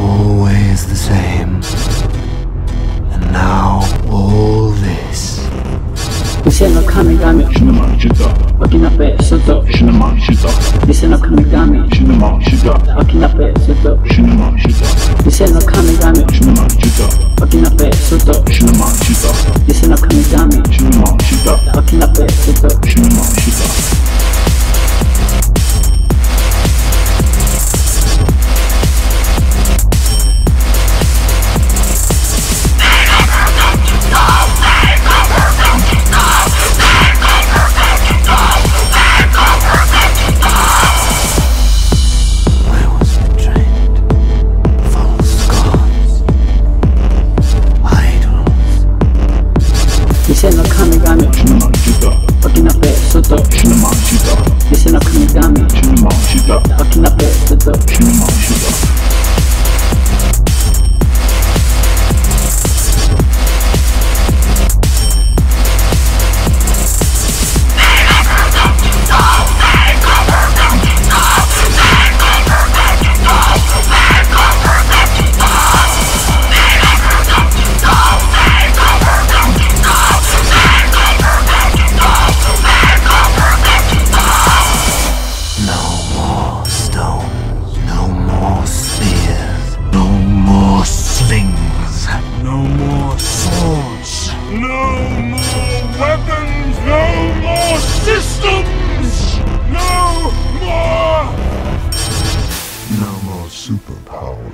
always the same. And now all this. This is no Kamigami. Okinawa Soto. This is no Kamigami. Okinawa Soto. This is no Kamigami. Okinawa Soto. This is no Kamigami. Okinawa Soto. This is no Kamigami. Okinawa Soto. This is no Kamigami. Okinawa Soto. Superpower.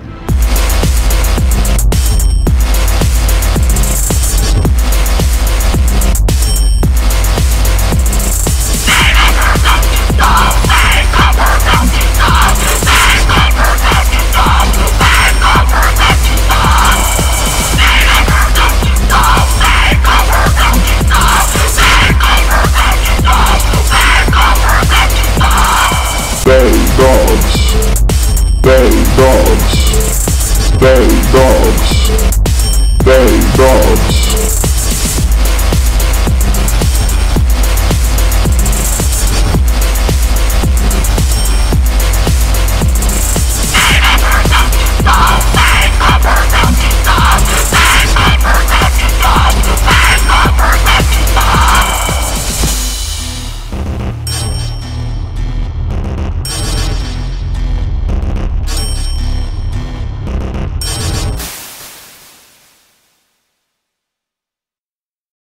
They dogs.